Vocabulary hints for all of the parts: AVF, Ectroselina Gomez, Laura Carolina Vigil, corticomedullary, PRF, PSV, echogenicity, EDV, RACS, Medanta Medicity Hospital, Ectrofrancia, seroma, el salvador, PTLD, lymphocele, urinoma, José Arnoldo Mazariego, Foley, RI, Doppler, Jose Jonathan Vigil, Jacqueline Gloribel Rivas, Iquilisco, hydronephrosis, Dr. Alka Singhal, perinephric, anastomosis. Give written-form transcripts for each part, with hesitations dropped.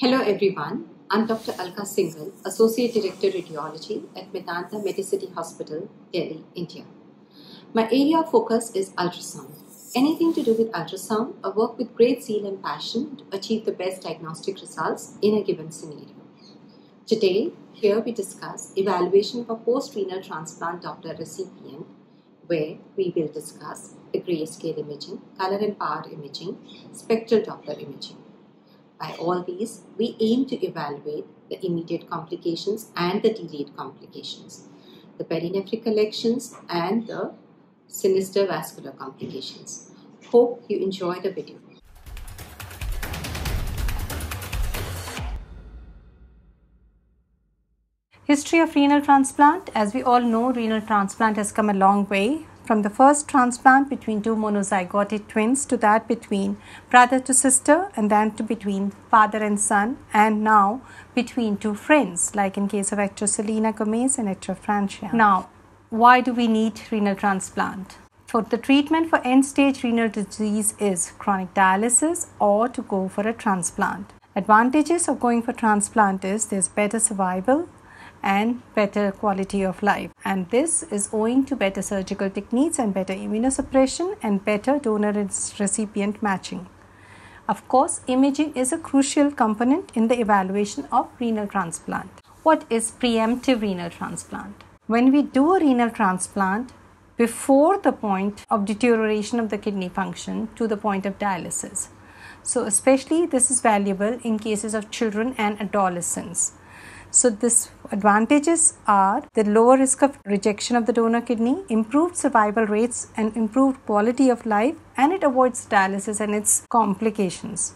Hello everyone, I'm Dr. Alka Singhal, Associate Director Radiology at Medanta Medicity Hospital, Delhi, India. My area of focus is ultrasound. Anything to do with ultrasound, I work with great zeal and passion to achieve the best diagnostic results in a given scenario. Today, here we discuss evaluation of a post-renal transplant doctor recipient, where we will discuss the grayscale imaging, color and power imaging, spectral Doppler imaging. By all these, we aim to evaluate the immediate complications and the delayed complications, the perinephric collections and the sinister vascular complications. Hope you enjoy the video. History of renal transplant. As we all know, renal transplant has come a long way, from the first transplant between two monozygotic twins to that between brother to sister, and then to between father and son, and now between two friends, like in case of Ectroselina Gomez and Ectrofrancia. Now, why do we need renal transplant? For the treatment for end-stage renal disease is chronic dialysis or to go for a transplant. Advantages of going for transplant is there's better survival and better quality of life, and this is owing to better surgical techniques and better immunosuppression and better donor and recipient matching. Of course, imaging is a crucial component in the evaluation of renal transplant. What is preemptive renal transplant? When we do a renal transplant before the point of deterioration of the kidney function to the point of dialysis. So especially this is valuable in cases of children and adolescents. So these advantages are the lower risk of rejection of the donor kidney, improved survival rates and improved quality of life, and it avoids dialysis and its complications.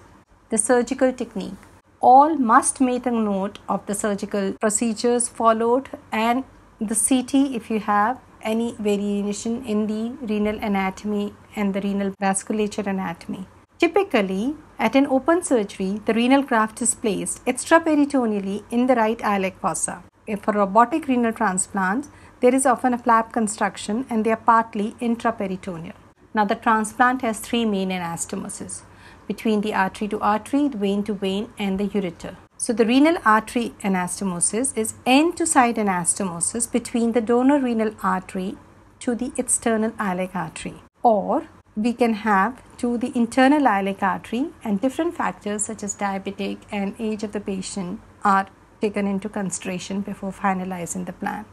The surgical technique. All must make a note of the surgical procedures followed and the CT if you have any variation in the renal anatomy and the renal vasculature anatomy. Typically, at an open surgery, the renal graft is placed extraperitoneally in the right iliac fossa. For robotic renal transplants, there is often a flap construction and they are partly intraperitoneal. Now, the transplant has three main anastomoses, between the artery to artery, the vein to vein, and the ureter. So, the renal artery anastomosis is end to side anastomosis between the donor renal artery to the external iliac artery, or we can have to the internal iliac artery, and different factors such as diabetic and age of the patient are taken into consideration before finalizing the plan.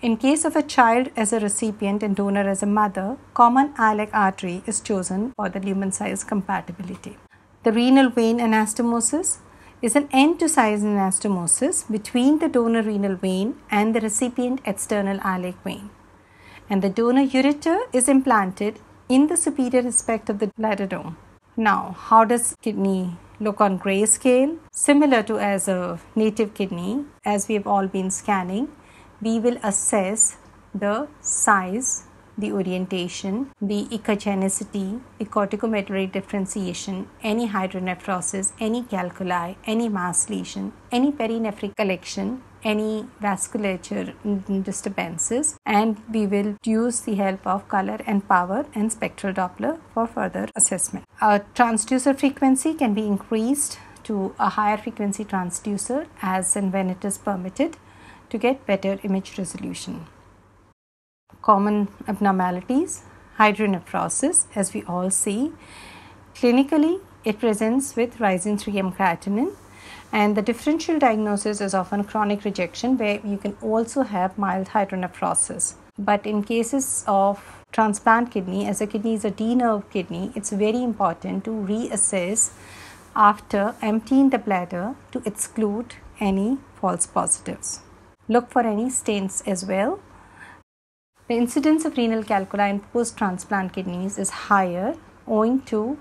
In case of a child as a recipient and donor as a mother, common iliac artery is chosen for the lumen size compatibility. The renal vein anastomosis is an end to side anastomosis between the donor renal vein and the recipient external iliac vein. And the donor ureter is implanted in the superior aspect of the bladder dome. Now, how does kidney look on grayscale? Similar to as a native kidney, as we have all been scanning, we will assess the size, the orientation, the echogenicity, echoticomedullary differentiation, any hydronephrosis, any calculi, any mass lesion, any perinephric collection, any vasculature disturbances, and we will use the help of color and power and spectral Doppler for further assessment. Our transducer frequency can be increased to a higher frequency transducer as and when it is permitted to get better image resolution. Common abnormalities, hydronephrosis, as we all see. Clinically, it presents with rising 3M creatinine. And the differential diagnosis is often chronic rejection, where you can also have mild hydronephrosis. But in cases of transplant kidney, as a kidney is a denerved kidney, it's very important to reassess after emptying the bladder to exclude any false positives. Look for any stains as well. The incidence of renal calculi in post-transplant kidneys is higher owing to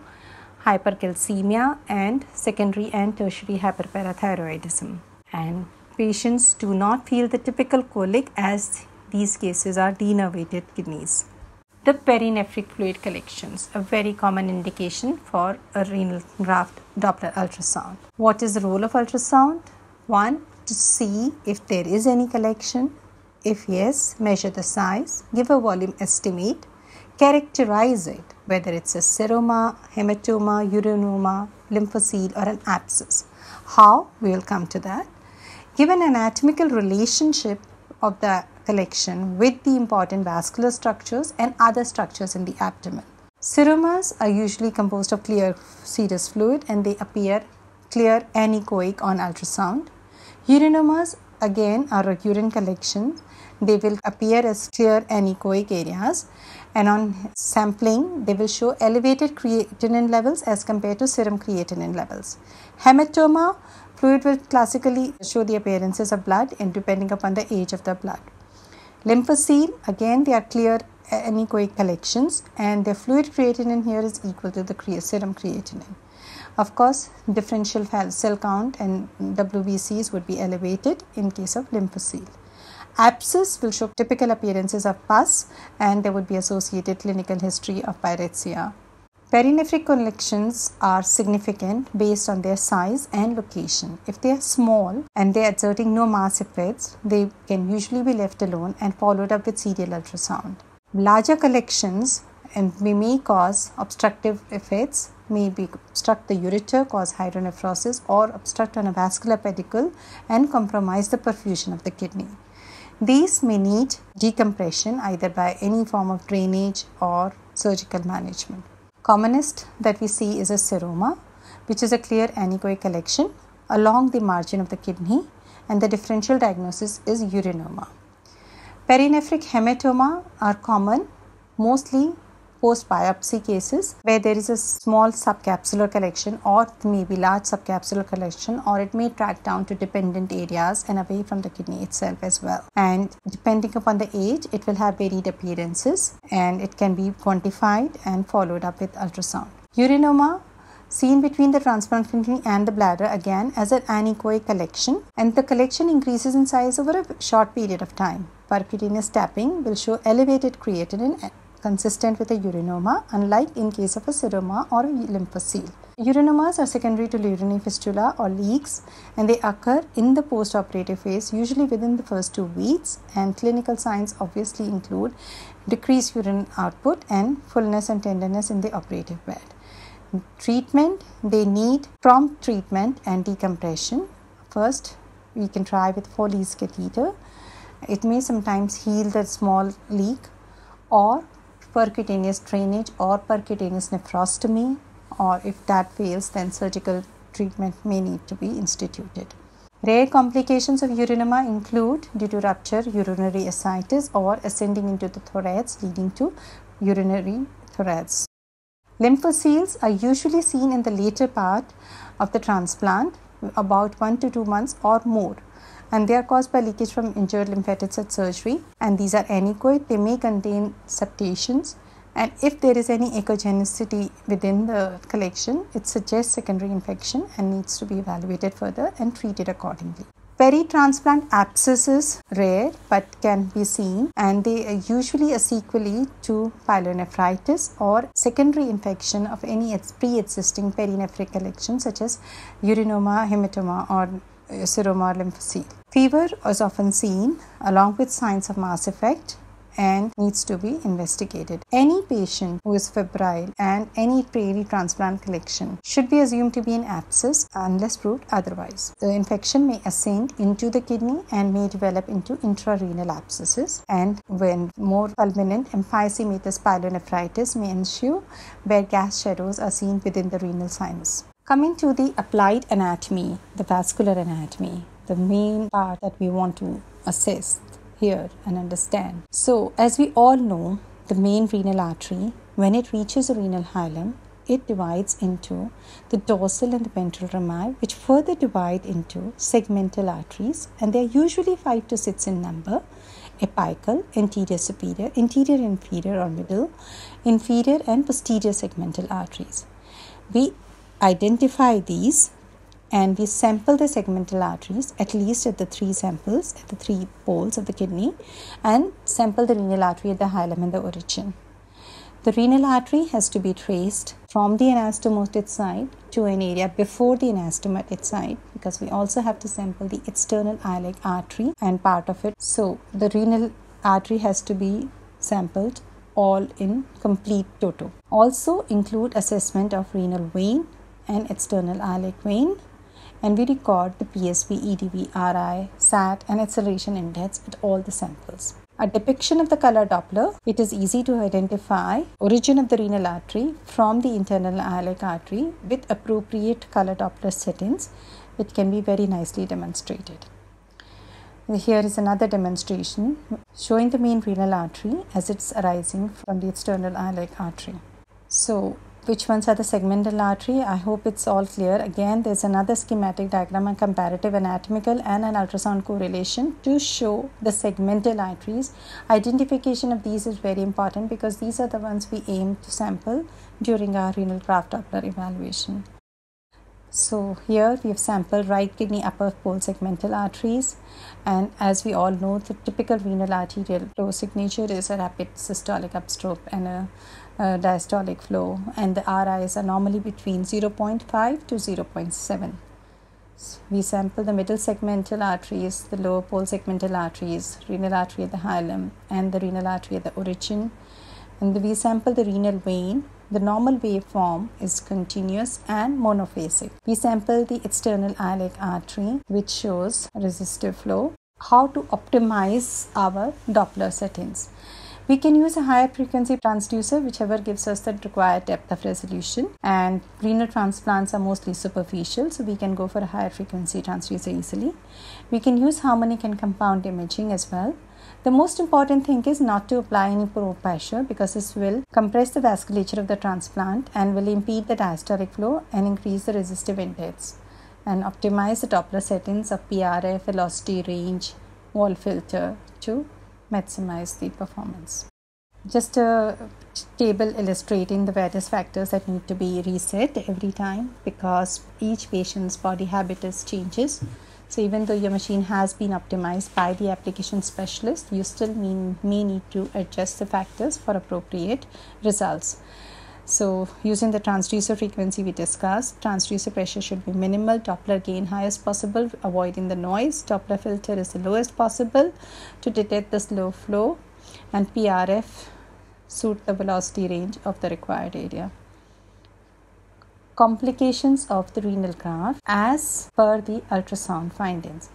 hypercalcemia and secondary and tertiary hyperparathyroidism, and patients do not feel the typical colic as these cases are denervated kidneys. The perinephric fluid collections, a very common indication for a renal graft Doppler ultrasound. What is the role of ultrasound? One, to see if there is any collection. If yes, measure the size, give a volume estimate, characterize it, whether it's a seroma, hematoma, urinoma, lymphocyte or an abscess. How? We will come to that. Given anatomical relationship of the collection with the important vascular structures and other structures in the abdomen. Seromas are usually composed of clear serous fluid and they appear clear and echoic on ultrasound. Urinomas again are a urine collection. They will appear as clear and echoic areas, and on sampling they will show elevated creatinine levels as compared to serum creatinine levels. Hematoma fluid will classically show the appearances of blood and depending upon the age of the blood. Lymphocele, again they are clear and echoic collections and their fluid creatinine here is equal to the serum creatinine. Of course, differential cell count and WBCs would be elevated in case of lymphocele. Abscess will show typical appearances of pus and there would be associated clinical history of pyrexia. Perinephric collections are significant based on their size and location. If they are small and they are exerting no mass effects, they can usually be left alone and followed up with serial ultrasound. Larger collections and may cause obstructive effects, may obstruct the ureter, cause hydronephrosis or obstruct on a vascular pedicle and compromise the perfusion of the kidney. These may need decompression either by any form of drainage or surgical management. Commonest that we see is a seroma, which is a clear anechoic collection along the margin of the kidney, and the differential diagnosis is urinoma. Perinephric hematoma are common, mostly post-biopsy cases where there is a small subcapsular collection or maybe large subcapsular collection, or it may track down to dependent areas and away from the kidney itself as well. And depending upon the age, it will have varied appearances and it can be quantified and followed up with ultrasound. Urinoma, seen between the transplant kidney and the bladder again as an anechoic collection, and the collection increases in size over a short period of time. Percutaneous tapping will show elevated creatinine consistent with a urinoma, unlike in case of a seroma or a lymphocele. Urinomas are secondary to urinary fistula or leaks and they occur in the post-operative phase, usually within the first 2 weeks, and clinical signs obviously include decreased urine output and fullness and tenderness in the operative bed. Treatment, they need prompt treatment and decompression. First, we can try with Foley's catheter. It may sometimes heal the small leak, or percutaneous drainage or percutaneous nephrostomy, or if that fails then surgical treatment may need to be instituted. Rare complications of urinoma include due to rupture, urinary ascites or ascending into the thorax leading to urinary thorax. Lymphoceles are usually seen in the later part of the transplant, about 1 to 2 months or more, and they are caused by leakage from injured lymphatics at surgery, and these are anechoic. They may contain septations, and if there is any echogenicity within the collection, it suggests secondary infection and needs to be evaluated further and treated accordingly. Peritransplant abscesses are rare but can be seen, and they are usually a sequelae to pyelonephritis or secondary infection of any pre-existing perinephric collection such as urinoma, hematoma or seroma or lymphocele. Fever is often seen along with signs of mass effect and needs to be investigated. Any patient who is febrile and any peritransplant collection should be assumed to be an abscess unless proved otherwise. The infection may ascend into the kidney and may develop into intrarenal abscesses, and when more fulminant emphysematous pyelonephritis may ensue where gas shadows are seen within the renal sinus. Coming to the applied anatomy, the vascular anatomy, the main part that we want to assess here and understand. So, as we all know, the main renal artery, when it reaches the renal hilum, it divides into the dorsal and the ventral rami, which further divide into segmental arteries, and they are usually 5 to 6 in number: apical, anterior superior, anterior inferior or middle, inferior and posterior segmental arteries. We identify these and we sample the segmental arteries at least at the 3 samples at the 3 poles of the kidney, and sample the renal artery at the hilum and the origin. The renal artery has to be traced from the anastomose at its side to an area before the anastomose at its side, because we also have to sample the external iliac artery and part of it. So the renal artery has to be sampled all in complete toto. Also include assessment of renal vein and external iliac vein, and we record the PSV, EDV, RI, SAT and acceleration index at all the samples. A depiction of the color Doppler, it is easy to identify origin of the renal artery from the internal iliac artery with appropriate color Doppler settings, which can be very nicely demonstrated. Here is another demonstration showing the main renal artery as it's arising from the external iliac artery. So, which ones are the segmental artery? I hope it's all clear. Again, there's another schematic diagram on comparative anatomical and an ultrasound correlation to show the segmental arteries. Identification of these is very important because these are the ones we aim to sample during our renal graft Doppler evaluation. So here we have sampled right kidney upper pole segmental arteries, and as we all know, the typical renal arterial flow signature is a rapid systolic upstroke and a diastolic flow, and the RIs are normally between 0.5 to 0.7. So we sample the middle segmental arteries, the lower pole segmental arteries, renal artery at the hilum and the renal artery at the origin, and we sample the renal vein. The normal waveform is continuous and monophasic. We sample the external iliac artery, which shows resistive flow. How to optimize our Doppler settings? We can use a higher frequency transducer, whichever gives us the required depth of resolution. And renal transplants are mostly superficial, so we can go for a higher frequency transducer easily. We can use harmonic and compound imaging as well. The most important thing is not to apply any probe pressure, because this will compress the vasculature of the transplant and will impede the diastolic flow and increase the resistive index, and optimize the Doppler settings of PRF, velocity, range, wall filter to maximize the performance. Just a table illustrating the various factors that need to be reset every time, because each patient's body habitus changes. So even though your machine has been optimized by the application specialist, you still may need to adjust the factors for appropriate results. So using the transducer frequency we discussed, transducer pressure should be minimal, Doppler gain highest possible, avoiding the noise, Doppler filter is the lowest possible to detect the slow flow, and PRF suit the velocity range of the required area. Complications of the renal graft as per the ultrasound findings.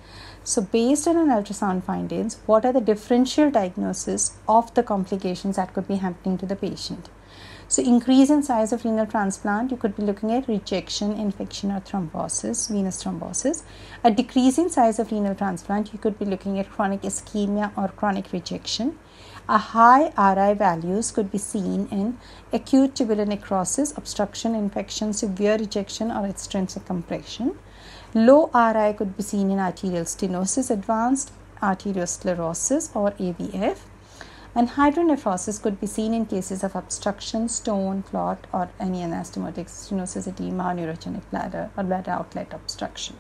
So based on an ultrasound findings, what are the differential diagnosis of the complications that could be happening to the patient? So increase in size of renal transplant, you could be looking at rejection, infection or thrombosis, venous thrombosis. A decrease in size of renal transplant, you could be looking at chronic ischemia or chronic rejection. A high RI values could be seen in acute tubular necrosis, obstruction, infection, severe rejection or extrinsic compression. Low RI could be seen in arterial stenosis, advanced arteriosclerosis or AVF. And hydronephrosis could be seen in cases of obstruction, stone, clot or any anastomotic stenosis, edema, neurogenic bladder or bladder outlet obstruction.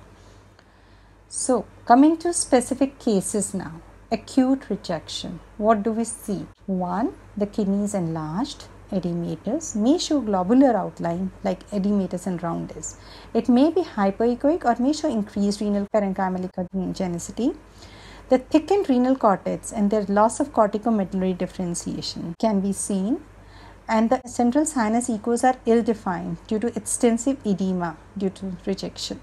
So coming to specific cases now. Acute rejection, what do we see? One, the kidney is enlarged, edematous, may show globular outline like edematous and roundness. It may be hyperechoic or may show increased renal parenchymogenicity. The thickened renal cortex and their loss of corticomedullary differentiation can be seen, and the central sinus echoes are ill-defined due to extensive edema due to rejection.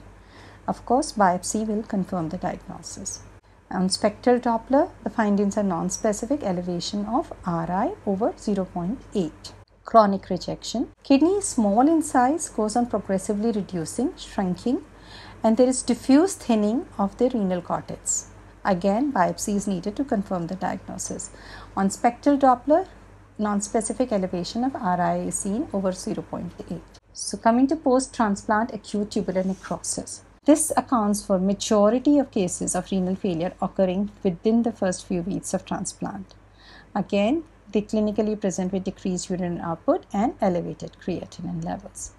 Of course, biopsy will confirm the diagnosis. On spectral Doppler, the findings are non-specific, elevation of RI over 0.8. Chronic rejection. Kidney is small in size, goes on progressively reducing, shrinking, and there is diffuse thinning of the renal cortex. Again, biopsy is needed to confirm the diagnosis. On spectral Doppler, non-specific elevation of RI is seen over 0.8. So coming to post-transplant acute tubular necrosis. This accounts for majority of cases of renal failure occurring within the first few weeks of transplant. Again, they clinically present with decreased urine output and elevated creatinine levels.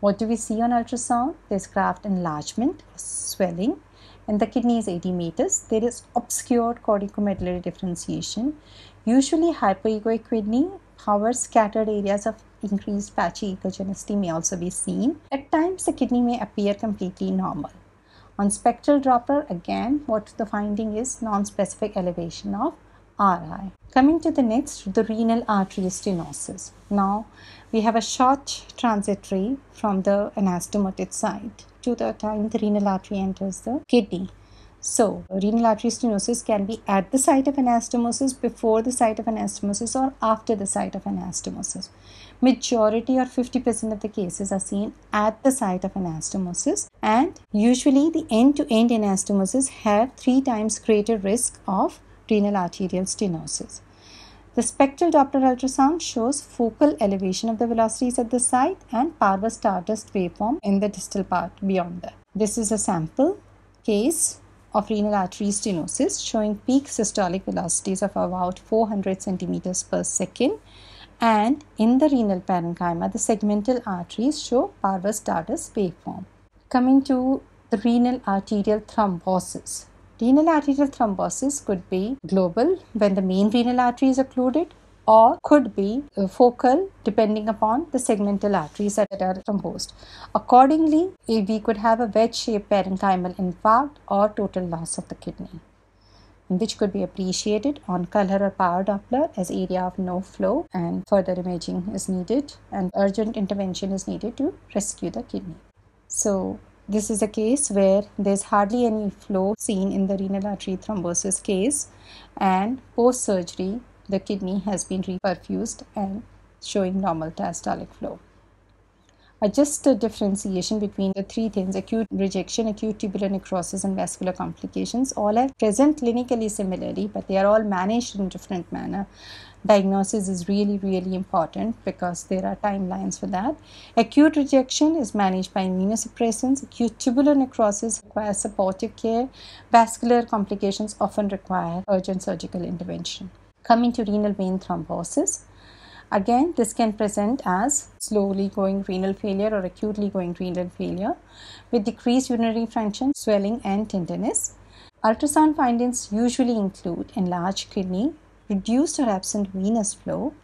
What do we see on ultrasound? There's graft enlargement, swelling, and the kidney is edematous. There is obscured corticomedullary differentiation, usually hyperechoic kidney. However, scattered areas of increased patchy echogenicity may also be seen. At times, the kidney may appear completely normal. On spectral Doppler, again, what the finding is non-specific elevation of RI. Coming to the next, the renal artery stenosis. Now, we have a short transitory from the anastomotic side to the time the renal artery enters the kidney. So, renal artery stenosis can be at the site of anastomosis, before the site of anastomosis, or after the site of anastomosis. Majority or 50% of the cases are seen at the site of anastomosis, and usually the end-to-end anastomosis have 3 times greater risk of renal arterial stenosis. The spectral Doppler ultrasound shows focal elevation of the velocities at the site and parvo stardust waveform in the distal part beyond that. This is a sample case of renal artery stenosis showing peak systolic velocities of about 400 centimeters per second, and in the renal parenchyma the segmental arteries show parvo stardust waveform. Coming to the renal arterial thrombosis. Renal arterial thrombosis could be global when the main renal artery is occluded, or could be focal depending upon the segmental arteries that are thrombosed. Accordingly, we could have a wedge-shaped parenchymal infarct or total loss of the kidney, which could be appreciated on color or power Doppler as area of no flow, and further imaging is needed and urgent intervention is needed to rescue the kidney. So, this is a case where there is hardly any flow seen in the renal artery thrombosis case, and post-surgery the kidney has been reperfused and showing normal diastolic flow. Just a differentiation between the 3 things: acute rejection, acute tubular necrosis, and vascular complications. All are present clinically similarly, but they are all managed in different manner. Diagnosis is really important because there are timelines for that. Acute rejection is managed by immunosuppressants. Acute tubular necrosis requires supportive care. Vascular complications often require urgent surgical intervention. Coming to renal vein thrombosis. Again, this can present as slowly going renal failure or acutely going renal failure with decreased urinary function, swelling, and tenderness. Ultrasound findings usually include enlarged kidney, reduced or absent venous flow,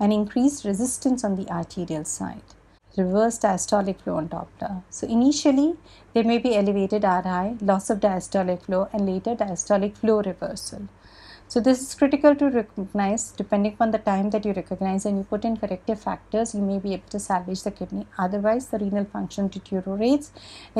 and increased resistance on the arterial side, reverse diastolic flow on Doppler. So, initially, there may be elevated RI, loss of diastolic flow, and later diastolic flow reversal. So this is critical to recognize. Depending on the time that you recognize and you put in corrective factors, you may be able to salvage the kidney. Otherwise, the renal function deteriorates.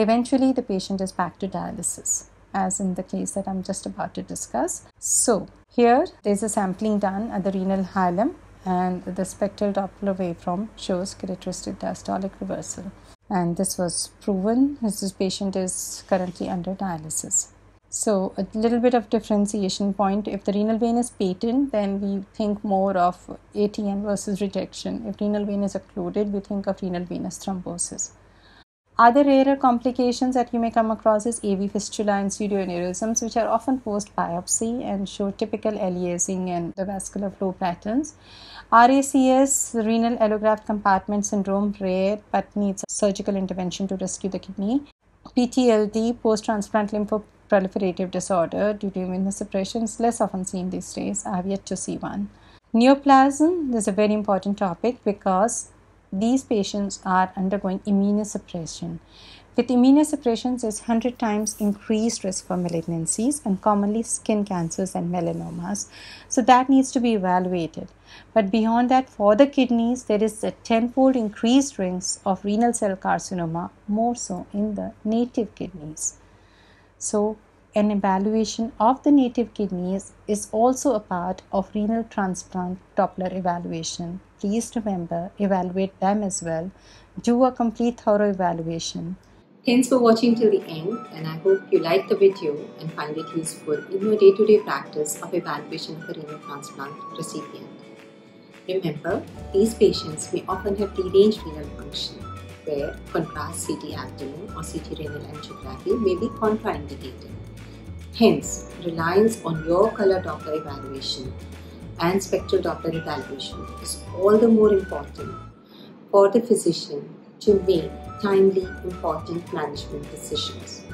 Eventually, the patient is back to dialysis, as in the case that I'm just about to discuss. So here, there's a sampling done at the renal hilum, and the spectral Doppler waveform shows characteristic diastolic reversal. And this was proven. This patient is currently under dialysis. So, a little bit of differentiation point. If the renal vein is patent, then we think more of ATN versus rejection. If renal vein is occluded, we think of renal venous thrombosis. Other rarer complications that you may come across is AV fistula and pseudoaneurysms, which are often post-biopsy and show typical aliasing and the vascular flow patterns. RACS, renal allograft compartment syndrome, rare but needs surgical intervention to rescue the kidney. PTLD, post-transplant lymphopathy, proliferative disorder due to immunosuppression is less often seen these days. I have yet to see one. Neoplasm is a very important topic because these patients are undergoing immunosuppression. With immunosuppression, there is 100 times increased risk for malignancies and commonly skin cancers and melanomas. So that needs to be evaluated. But beyond that, for the kidneys, there is a 10-fold increased risk of renal cell carcinoma, more so in the native kidneys. So, an evaluation of the native kidneys is also a part of renal transplant Doppler evaluation. Please remember, evaluate them as well. Do a complete thorough evaluation. Thanks for watching till the end, and I hope you liked the video and find it useful in your day-to-day practice of evaluation for renal transplant recipient. Remember, these patients may often have deranged renal function, where contrast CT abdomen or CT renal angiography may be contraindicated. Hence, reliance on your color Doppler evaluation and spectral Doppler evaluation is all the more important for the physician to make timely, important management decisions.